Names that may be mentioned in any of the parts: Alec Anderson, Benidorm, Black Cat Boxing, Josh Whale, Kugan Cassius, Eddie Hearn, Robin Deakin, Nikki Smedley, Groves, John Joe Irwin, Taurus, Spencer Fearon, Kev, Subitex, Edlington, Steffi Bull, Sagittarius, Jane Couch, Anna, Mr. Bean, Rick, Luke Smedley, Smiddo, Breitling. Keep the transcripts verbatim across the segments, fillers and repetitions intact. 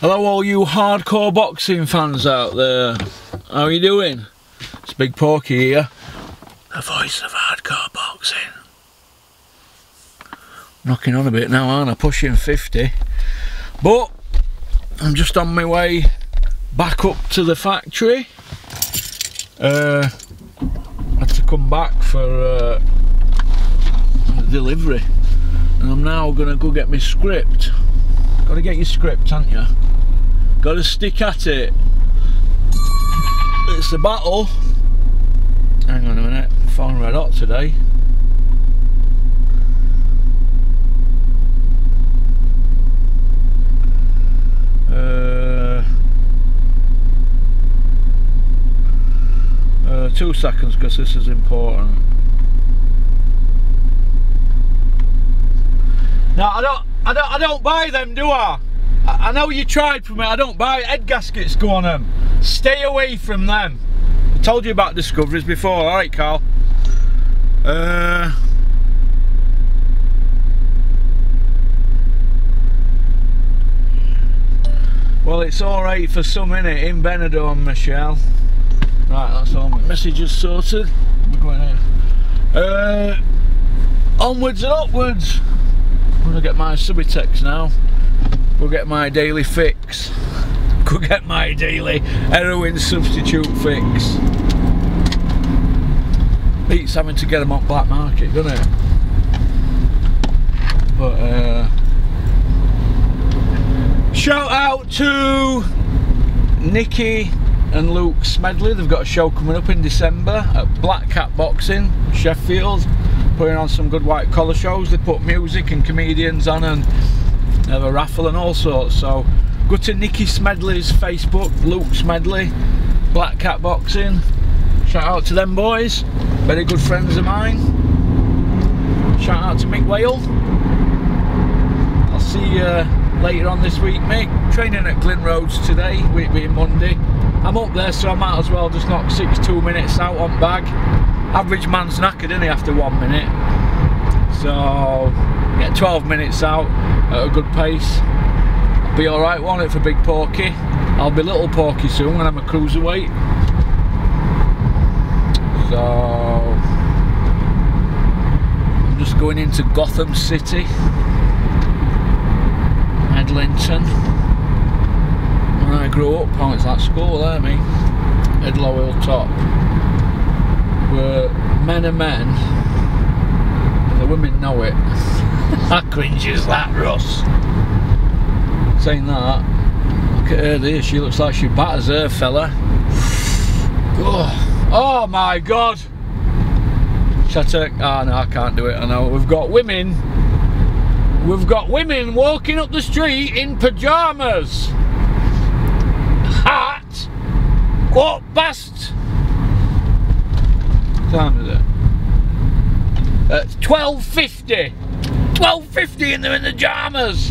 Hello all you hardcore boxing fans out there. How are you doing? It's Big Porky here, the voice of hardcore boxing. Knocking on a bit now, aren't I? Pushing fifty. But I'm just on my way back up to the factory. Uh, had to come back for uh, delivery. And I'm now going to go get my script. Got to get your script, haven't you? Got to stick at it. It's a battle. Hang on a minute, phone red hot today. Uh, uh, two seconds, because this is important. No, I don't. I don't, I don't buy them, do I? I, I know you tried from it, I don't buy it. Head gaskets go on them. Stay away from them. I told you about discoveries before, alright Carl? Uh, well, it's alright for some innit, in Benidorm, Michelle. Right, that's all my messages sorted. We're going here. Uh, onwards and upwards. I'm gonna get my Subitex now. Go get my daily fix. Go get my daily heroin substitute fix. Beats having to get them off black market, doesn't it? But uh, shout out to Nikki and Luke Smedley. They've got a show coming up in December at Black Cat Boxing, Sheffield. Putting on some good white collar shows. They put music and comedians on and have a raffle and all sorts. So go to Nikki Smedley's Facebook, Luke Smedley, Black Cat Boxing. Shout out to them boys, very good friends of mine. Shout out to Mick Whale. I'll see you later on this week, Mick. Training at Glyn Roads today, week being Monday. I'm up there, so I might as well just knock six two minutes out on bag. Average man's knackered, isn't he, after one minute? So, get twelve minutes out at a good pace. I'll be alright, won't it, for Big Porky? I'll be Little Porky soon when I'm a cruiserweight. So, I'm just going into Gotham City, Edlington. When I grew up, oh, it's that school there, me. Edlowhill Top. Were men are men, and the women know it. That cringes, that Russ. Saying that, look at her there. She looks like she batters her fella. Oh, oh my God! Shall I take? Ah, oh, no, I can't do it. I know we've got women. We've got women walking up the street in pajamas. Hat. What bast? Time is it? At twelve fifty. twelve fifty and they're in the pajamas.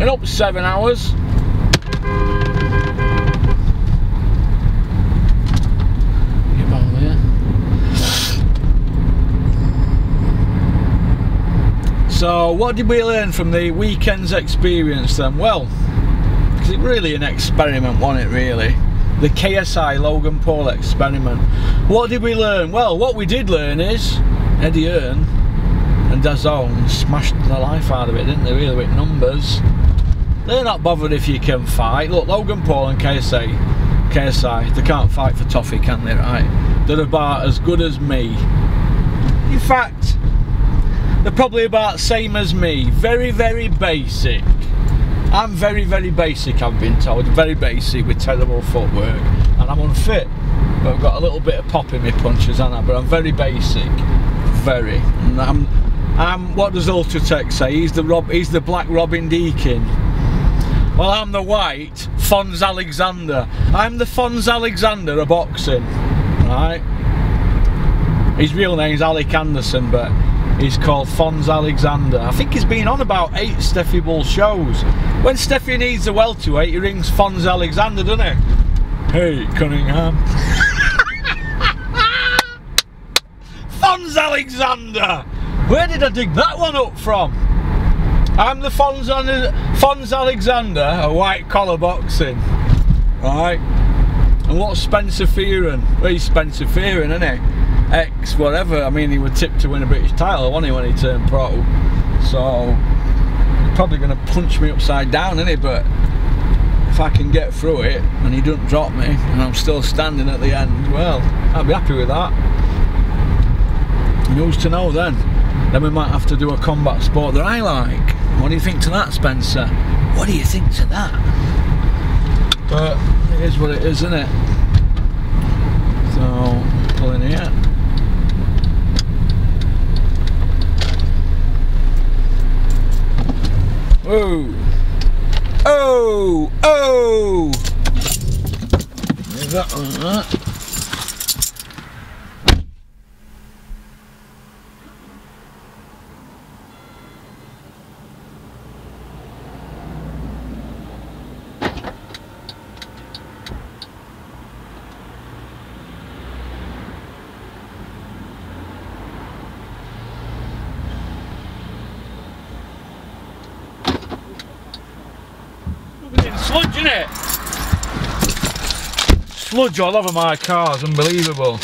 And up seven hours. Get on there. So what did we learn from the weekend's experience then? Well, because it really an experiment, wasn't it really? The K S I Logan Paul experiment. What did we learn? Well, what we did learn is Eddie Hearn and D A Z N smashed the life out of it, didn't they, really, with numbers. They're not bothered if you can fight. Look, Logan Paul and K S I, K S I, they can't fight for toffee, can they, right? They're about as good as me. In fact, they're probably about same as me. Very, very basic. I'm very, very basic, I've been told. Very basic with terrible footwork. And I'm unfit. But I've got a little bit of pop in my punches, haven't I? But I'm very basic. Very. And I'm, I'm what does Ultratech say? He's the Rob, he's the black Robin Deakin. Well, I'm the white Fons Alexander. I'm the Fons Alexander of boxing. Right? His real name's Alec Anderson, but he's called Fons Alexander. I think he's been on about eight Steffi Bull shows. When Steffi needs a welterweight, he rings Fons Alexander, doesn't he? Hey, Cunningham. Fons Alexander! Where did I dig that one up from? I'm the Fons, Fons Alexander of white collar boxing, right? And what's Spencer Fearon? Well, he's Spencer Fearon, isn't he? Ex whatever. I mean, he was tipped to win a British title, wasn't he, when he turned pro? So he's probably going to punch me upside down, isn't he? But if I can get through it and he doesn't drop me and I'm still standing at the end, well, I'll be happy with that. And who's to know then? Then we might have to do a combat sport that I like. What do you think to that, Spencer? What do you think to that? But it is what it is, isn't it? So, pull in here. Whoa! Oh! Oh! Leave that on that. Sludge, innit? Sludge all over my cars, unbelievable.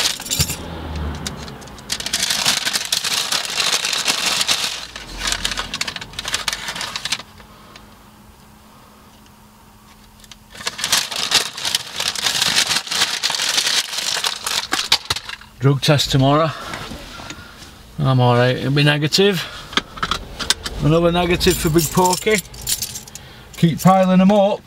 Drug test tomorrow. I'm alright, it'll be negative. Another negative for Big Porky. Keep piling them up.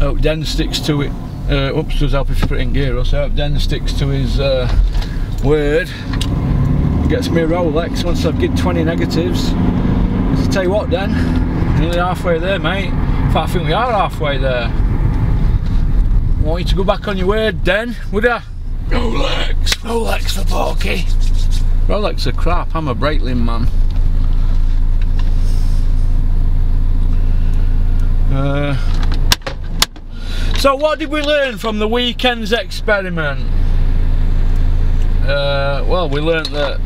I hope Den sticks to it. Uh, oops, does help if you put it in gear, so I hope Den sticks to his uh, word. Gets me a Rolex once I've given twenty negatives. I'll tell you what, Den, nearly halfway there, mate. In fact, I think we are halfway there. I want you to go back on your word, Den, would I? Rolex! Rolex for Porky! Rolex are crap, I'm a Breitling man. Uh, so what did we learn from the weekend's experiment? Uh, well, we learnt that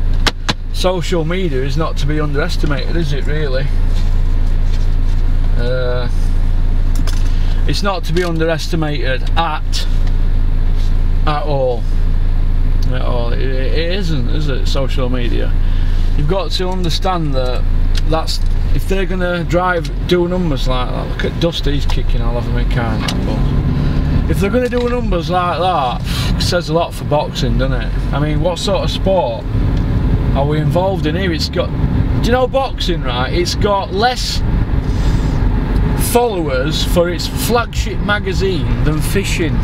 social media is not to be underestimated, is it really? Uh, it's not to be underestimated at, at all. At all. It, it isn't, is it? Social media. You've got to understand that that's if they're gonna drive do numbers like that. Look at Dusty's kicking all over my car. But if they're gonna do numbers like that, it says a lot for boxing, doesn't it? I mean, what sort of sport are we involved in here? It's got, do you know boxing, right? It's got less followers for its flagship magazine than fishing.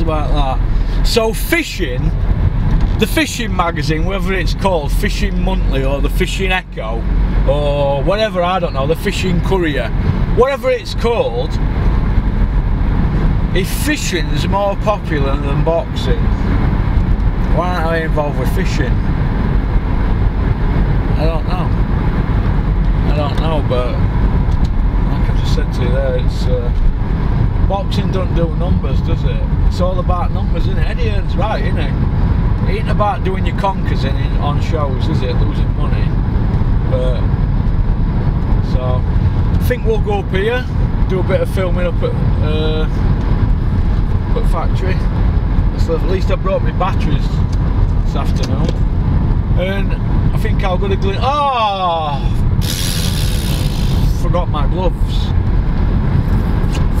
About that. So fishing, the fishing magazine, whether it's called Fishing Monthly or the Fishing Echo or whatever, I don't know, the Fishing Courier, whatever it's called, if fishing's more popular than boxing, why aren't I involved with fishing? I don't know. I don't know, but like I just said to you there, it's uh, boxing don't do numbers, does it? It's all about numbers, isn't it? Eddie Hearn's right, isn't it? It ain't about doing your conkers in, in on shows, is it? Losing money. But, so, I think we'll go up here, do a bit of filming up at, uh, up at Factory. So at least I brought my batteries this afternoon. And I think I'll go to Glyn. Oh! Forgot my gloves.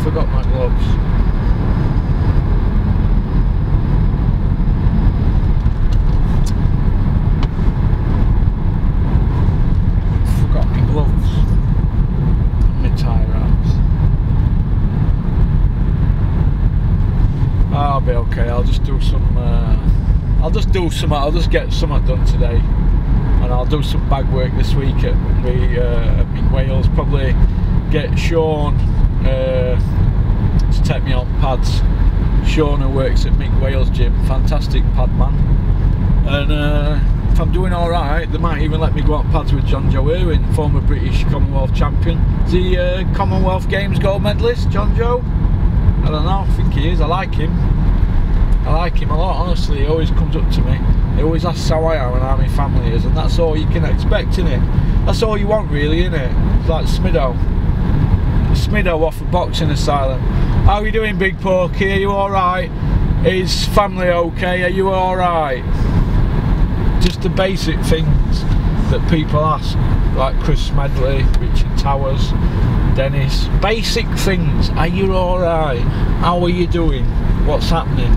Forgot my gloves. Forgot my gloves. And my tie wraps. I'll be okay. I'll just do some. Uh, I'll just do some. I'll just get some I've done today, and I'll do some bag work this week at me uh, Mick Whale's. Probably get Sean. Uh, to take me on pads. Sean, who works at Mick Whale's gym, fantastic pad man. And uh, if I'm doing alright, they might even let me go on pads with John Joe Irwin, former British Commonwealth champion. Is he uh, Commonwealth Games gold medalist, John Joe? I don't know, I think he is, I like him. I like him a lot, honestly. He always comes up to me, he always asks how I am and how my family is, and that's all you can expect, innit? That's all you want, really, innit? It's like Smiddo. Smiddo off a boxing asylum. How are you doing, Big Porky? Are you alright? Is family okay? Are you alright? Just the basic things that people ask, like Chris Smedley, Richard Towers, Dennis. Basic things. Are you alright? How are you doing? What's happening?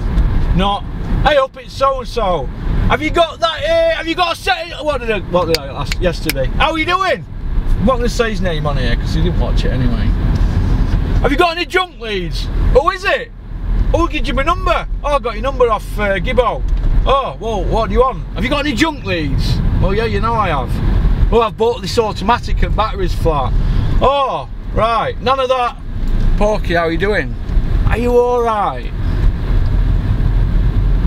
Not, hey up, it's so and so. Have you got that here? Have you got a set? What did I, what did I ask yesterday? How are you doing? I'm not going to say his name on here because he didn't watch it anyway. Have you got any junk leads? Who is it? Who gives you my number? Oh, I got your number off uh, Gibbo. Oh, well, what do you want? Have you got any junk leads? Oh yeah, you know I have. Well, I've bought this automatic and batteries flat. Oh, right, none of that. Porky, how are you doing? Are you alright?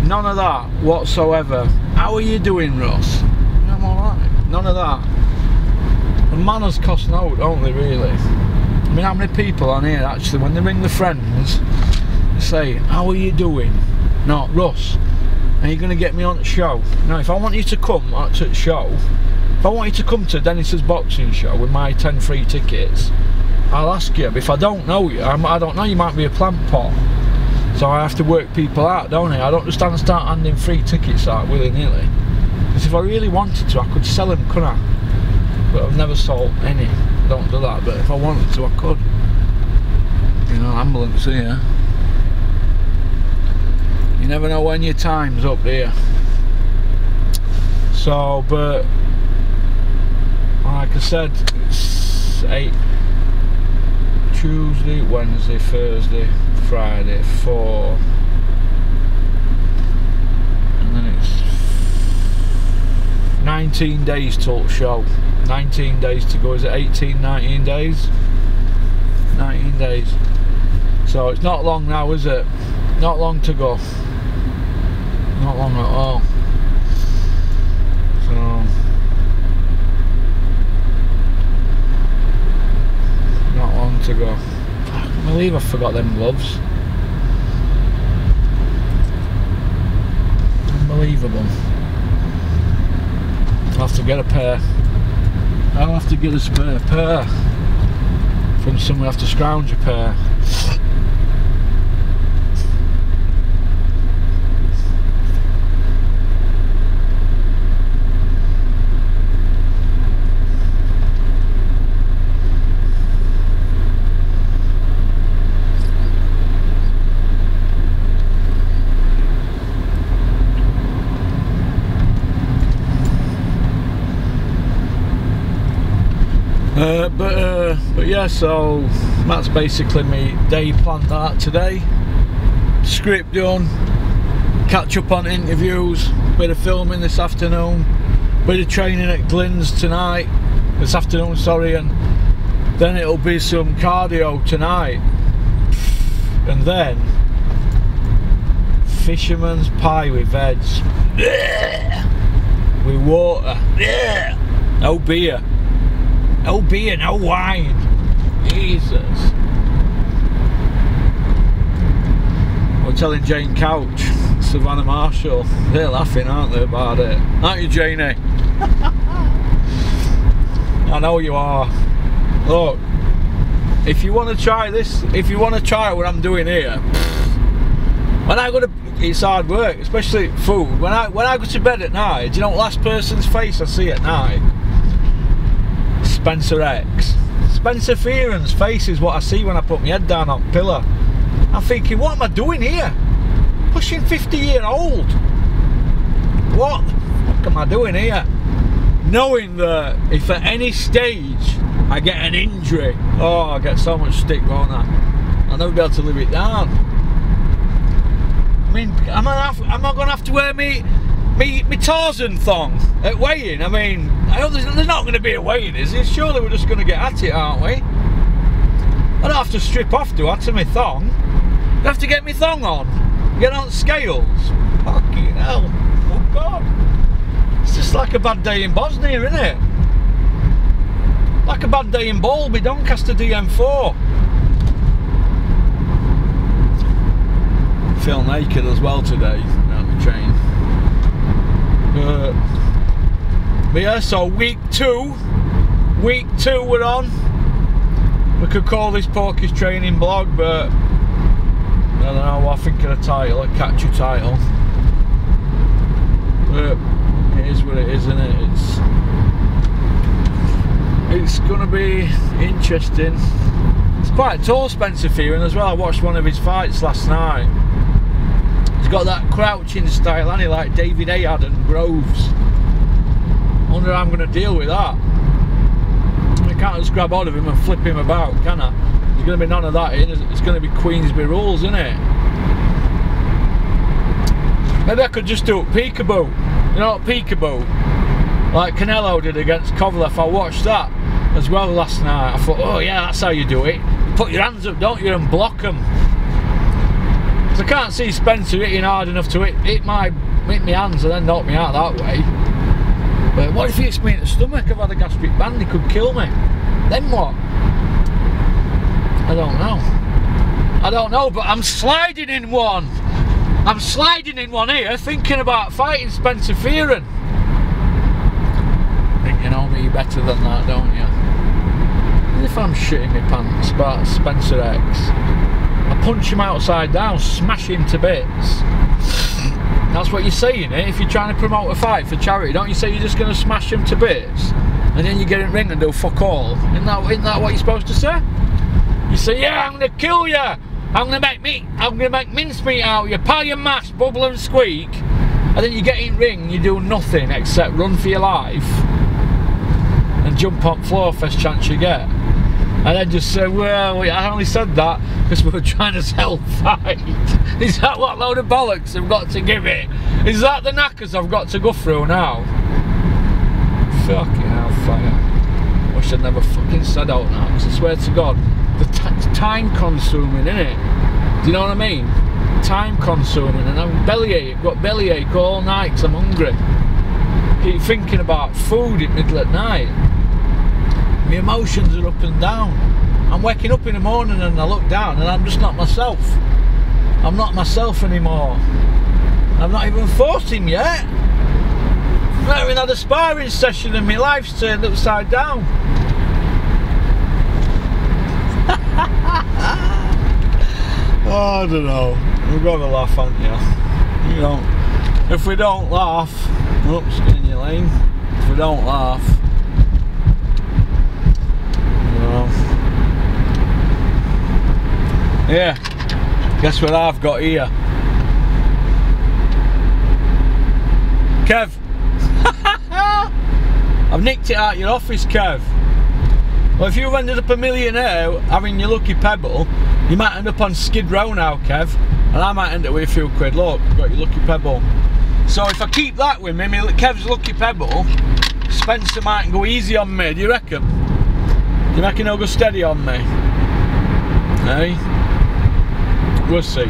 None of that whatsoever. How are you doing, Russ? I'm alright. None of that. Manners cost no, don't they, really? I mean, how many people on here actually, when they ring the friends, they say, how are you doing? No, Russ, are you going to get me on the show? Now, if I want you to come to the show, if I want you to come to Dennis's boxing show with my ten free tickets, I'll ask you. But if I don't know you, I'm, I don't know, you might be a plant pot. So I have to work people out, don't I? I don't just start handing free tickets out willy-nilly. Because if I really wanted to, I could sell them, couldn't I? But I've never sold any. I don't do that, but if I wanted to, I could. You know, ambulance here. You never know when your time's up here. So, but like I said, it's eight Tuesday, Wednesday, Thursday, Friday, four, and then it's nineteen days till show. nineteen days to go. Is it eighteen, nineteen days? nineteen days. So it's not long now, is it? Not long to go. Not long at all. So not long to go. I can't believe I forgot them gloves. Unbelievable. I'll have to get a pair. I'll have to get a spare pair from somewhere. I have to scrounge a pair. Uh, but uh, but yeah, so that's basically me day planned out today. Script done, catch up on interviews, bit of filming this afternoon, bit of training at Glyn's tonight, this afternoon, sorry, and then it'll be some cardio tonight, and then fisherman's pie with veg, with water, no beer. No beer, no wine. Jesus. We're telling Jane Couch, Savannah Marshall. They're laughing, aren't they, about it? Aren't you, Janie? I know you are. Look, if you want to try this, if you want to try what I'm doing here, when I go to, it's hard work, especially food. When I when I go to bed at night, do you know what last person's face I see at night? Spencer X. Spencer Fearon's face is what I see when I put my head down on the pillow. I'm thinking, what am I doing here? Pushing fifty year old. What the fuck am I doing here? Knowing that if at any stage I get an injury, oh, I get so much stick, won't I? I'll never be able to live it down. I mean, am I, am I gonna have to wear me Me, me Tarzan thong at weighing? I mean, I hope there's, there's not going to be a weighing, is there? Surely we're just going to get at it, aren't we? I don't have to strip off, do I, to my thong? I have to get my thong on, get on scales. Fucking hell, oh God. It's just like a bad day in Bosnia, isn't it? Like a bad day in Balby, Doncaster D M four. felt naked as well today on the train. But, but yeah, so week two, week two we're on. We could call this Porky's training blog, but I don't know. I think of a title, a catchy title. But it is what it is, isn't it? It's it's gonna be interesting. It's quite tall, Spencer Fearon, as well. I watched one of his fights last night. He's got that crouching style, and he like David Hayard and Groves. I wonder how I'm gonna deal with that. I can't just grab hold of him and flip him about, can I? There's going to be none of that in. It's going to be Queensby rules, isn't it? Maybe I could just do it peekaboo. You know, peekaboo. Like Canelo did against Kovalev. I watched that as well last night. I thought, oh yeah, that's how you do it. You put your hands up, don't you, and block them. Because I can't see Spencer hitting hard enough to hit, hit my hit my hands and then knock me out that way. But what if he hits me in the stomach? I've had a gastric band, he could kill me. Then what? I don't know. I don't know, but I'm sliding in one. I'm sliding in one here, thinking about fighting Spencer Fearon. I think you know me better than that, don't you? And if I'm shitting my pants about Spencer X, I punch him outside down, smash him to bits. That's what you're saying, eh? If you're trying to promote a fight for charity, don't you say you're just going to smash them to bits and then you get in the ring and do fuck all? Isn't that, isn't that what you're supposed to say? You say, yeah, I'm going to kill you. I'm going to make meat. I'm going to make mincemeat out of you. Pile your mash, bubble and squeak. And then you get in the ring and you do nothing except run for your life and jump on floor first chance you get. And then just say, well, I only said that because we were trying to sell fight. Is that what load of bollocks I've got to give it? Is that the knackers I've got to go through now? Fucking hellfire. Wish I'd never fucking said out now, because I swear to God, the t time consuming, innit? Do you know what I mean? Time consuming, and I'm bellyache, I've got bellyache all night because I'm hungry. Keep thinking about food in the middle at night. My emotions are up and down. I'm waking up in the morning and I look down and I'm just not myself. I'm not myself anymore. I've not even fought him yet. I've not even had a sparring session and my life's turned upside down. Oh, I don't know. We've got to laugh, aren't you? You know, if we don't laugh, oops, get in your lane. If we don't laugh, yeah, guess what I've got here? Kev! I've nicked it out of your office, Kev. Well, if you ended up a millionaire having your lucky pebble, you might end up on Skid Row now, Kev. And I might end up with a few quid. Look, you've got your lucky pebble. So if I keep that with me, Kev's lucky pebble, Spencer might go easy on me, do you reckon? Do you reckon he'll go steady on me? Hey? Eh? We'll see.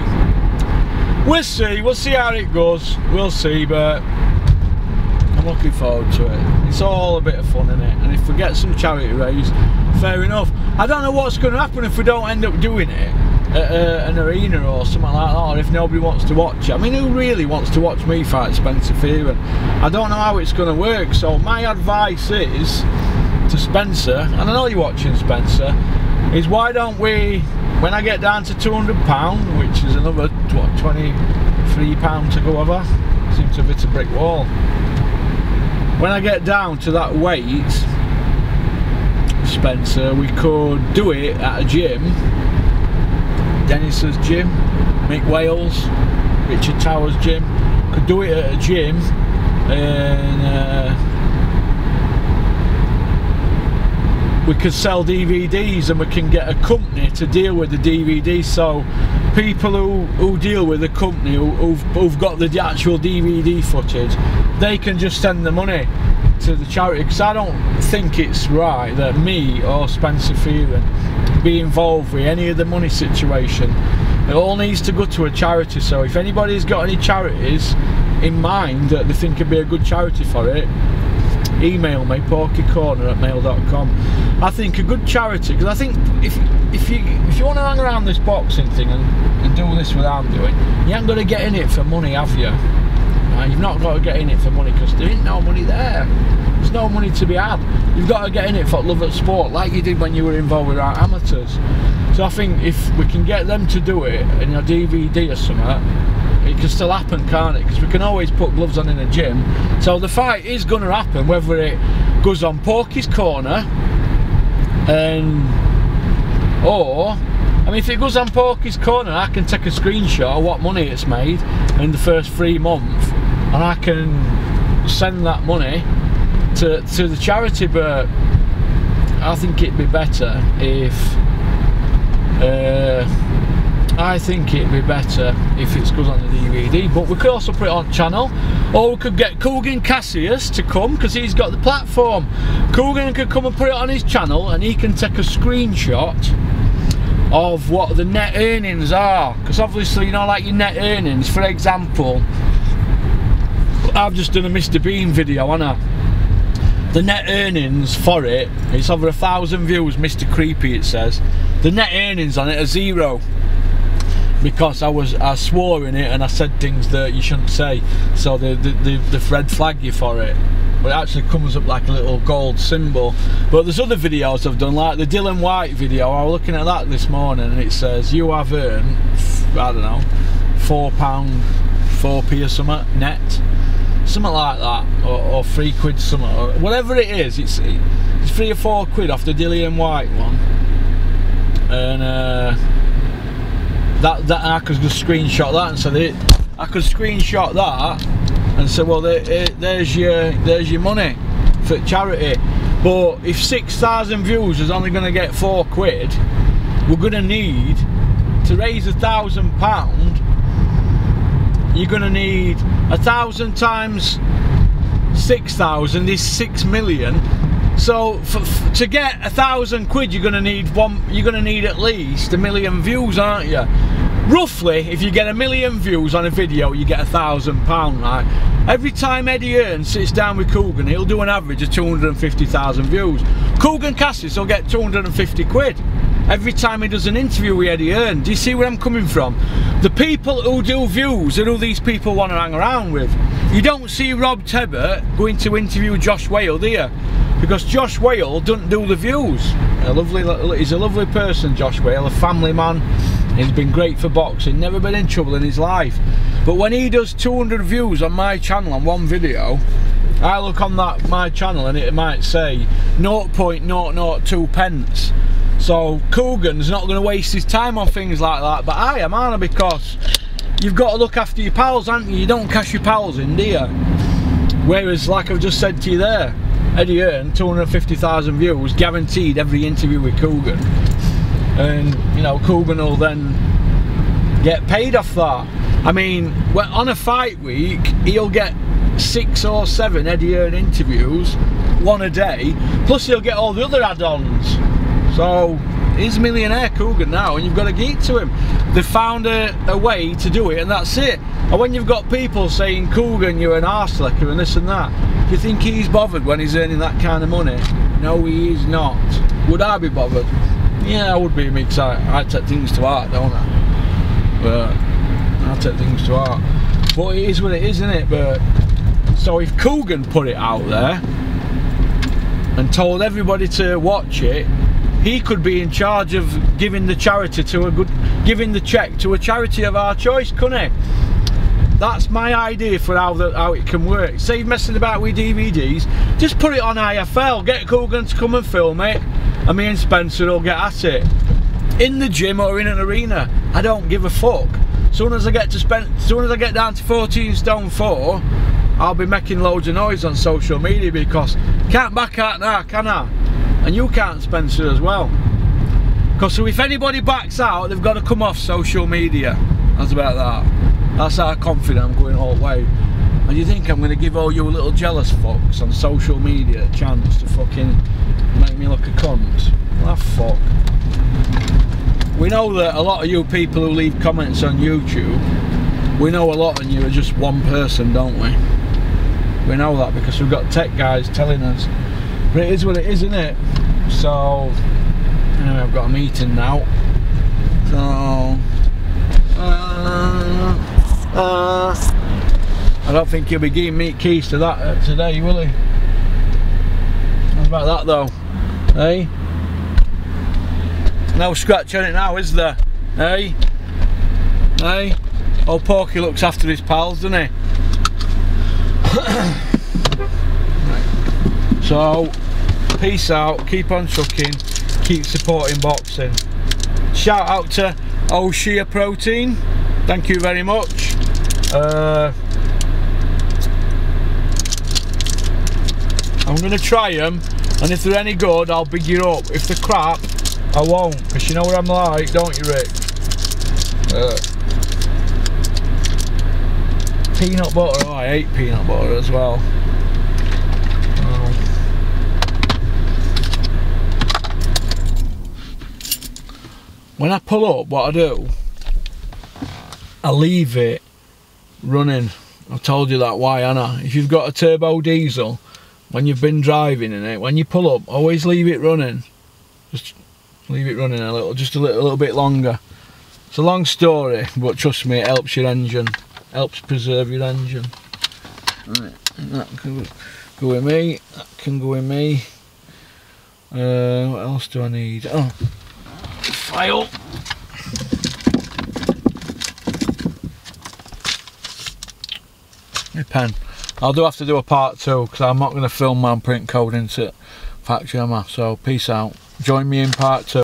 We'll see. We'll see how it goes. We'll see, but I'm looking forward to it. It's all a bit of fun, isn't it? And if we get some charity raised, fair enough. I don't know what's going to happen if we don't end up doing it at uh, an arena or something like that, or if nobody wants to watch it. I mean, who really wants to watch me fight Spencer Fearon? I don't know how it's going to work, so my advice is to Spencer, and I know you're watching, Spencer, is why don't we... When I get down to two hundred pounds, which is another, what, twenty-three pounds to go over, seems to have hit a brick wall. When I get down to that weight, Spencer, we could do it at a gym. Dennis's gym, Mick Whale's, Richard Towers' gym. Could do it at a gym and we could sell D V Ds and we can get a company to deal with the D V D, so people who, who deal with the company, who, who've, who've got the actual D V D footage, they can just send the money to the charity, because I don't think it's right that me or Spencer Fearon be involved with any of the money situation. It all needs to go to a charity, so if anybody's got any charities in mind that they think would be a good charity for it, email me, porky corner at mail dot com. I think a good charity, because I think if if you if you want to hang around this boxing thing and, and do this without doing, you ain't going to get in it for money, have you? No, you've not got to get in it for money, because there ain't no money there. There's no money to be had. You've got to get in it for love of sport, like you did when you were involved with our amateurs. So I think if we can get them to do it in a D V D or something, it can still happen, can't it? Because we can always put gloves on in a gym. So the fight is going to happen, whether it goes on Porky's Corner, and or I mean, if it goes on Porky's Corner, I can take a screenshot of what money it's made in the first three months, and I can send that money to to the charity. But I think it'd be better if. Uh, I think it'd be better if it goes on the D V D, but we could also put it on channel, or we could get Kugan Cassius to come, because he's got the platform. Kugan could come and put it on his channel, and he can take a screenshot of what the net earnings are, because obviously, you know, like your net earnings, for example, I've just done a Mister Bean video, haven't I? The net earnings for it, it's over a thousand views, Mister Creepy it says. The net earnings on it are zero, because I was I swore in it and I said things that you shouldn't say, so they, they, they, they've red flag you for it. But it actually comes up like a little gold symbol. But there's other videos I've done, like the Dillian Whyte video. I was looking at that this morning and it says you have earned, I don't know, four pound four p or something net, something like that, or, or three quid something, or whatever it is. It's, it's three or four quid off the Dillian Whyte one, and uh That, that I could just screenshot that and say that I could screenshot that and say, well, there, there's your there's your money for charity. But if six thousand views is only going to get four quid, we're going to need to raise a thousand pound. You're going to need a thousand times six thousand is six million. So for, for, to get a thousand quid, you're going to need one. You're going to need at least a million views, aren't you? Roughly, if you get a million views on a video, you get a thousand pound. Right? Every time Eddie Hearn sits down with Kugan, he'll do an average of two hundred and fifty thousand views. Kugan Cassius will get two hundred and fifty quid every time he does an interview with Eddie Hearn. Do you see where I'm coming from? The people who do views are who these people want to hang around with. You don't see Rob Tebbert going to interview Josh Whale, do you? Because Josh Whale doesn't do the views. A lovely, he's a lovely person, Josh Whale, a family man. He's been great for boxing, never been in trouble in his life. But when he does two hundred views on my channel on one video, I look on that my channel and it might say zero point zero zero two pence. So Kugan's not going to waste his time on things like that, but I am, aren't I? Because you've got to look after your pals, aren't you? You don't cash your pals in, do you? Whereas, like I've just said to you there, Eddie Hearn, two hundred fifty thousand views guaranteed every interview with Kugan, and you know Kugan will then get paid off that. I mean, on a fight week, he'll get six or seven Eddie Hearn interviews, one a day, plus he'll get all the other add-ons. So he's a millionaire, Kugan, now, and you've got to geek to him. They found a, a way to do it, and that's it. And when you've got people saying, Kugan, you're an arselecker and this and that, do you think he's bothered when he's earning that kind of money? No, he is not. Would I be bothered? Yeah, I would be, because I, I take things to heart, don't I? But I take things to heart. But it is what it is, isn't it? But so if Kugan put it out there and told everybody to watch it, he could be in charge of giving the charity to a good, giving the cheque to a charity of our choice, couldn't he? That's my idea for how the, how it can work. Save messing about with D V Ds. Just put it on I F L. Get Kugan to come and film it, and me and Spencer will get at it in the gym or in an arena. I don't give a fuck. Soon as I get to spend, soon as I get down to fourteen stone four, I'll be making loads of noise on social media, because can't back out now, can I? And you can't, Spencer, as well. Because so if anybody backs out, they've got to come off social media. That's about that. That's how confident I'm going all the way. And you think I'm going to give all you little jealous fucks on social media a chance to fucking make me look a cunt? Well, fuck. We know that a lot of you people who leave comments on YouTube, we know a lot of you are just one person, don't we? We know that because we've got tech guys telling us. But it is what it is, isn't it? So, anyway, I've got a meeting now. So, uh, uh, I don't think he'll be giving me keys to that uh, today, will he? How about that though? Hey? Eh? No scratch on it now, is there? Hey? Eh? Eh? Hey? Old Porky looks after his pals, doesn't he? Right. So, peace out, keep on trucking, keep supporting boxing. Shout out to O'Shea Protein, thank you very much. Uh, I'm going to try them, and if they're any good, I'll big you up. If they're crap, I won't, because you know what I'm like, don't you, Rick? Uh. Peanut butter, oh, I hate peanut butter as well. When I pull up, what I do, I leave it running. I've told you that, why, Anna? If you've got a turbo diesel, when you've been driving in it, when you pull up, always leave it running. Just leave it running a little, just a little, a little bit longer. It's a long story, but trust me, it helps your engine. Helps preserve your engine. Right, that can go with me. That can go with me. Uh, what else do I need? Oh, file. A pen. I'll do have to do a part two because I'm not going to film my print code into factory, am I? So peace out. Join me in part two.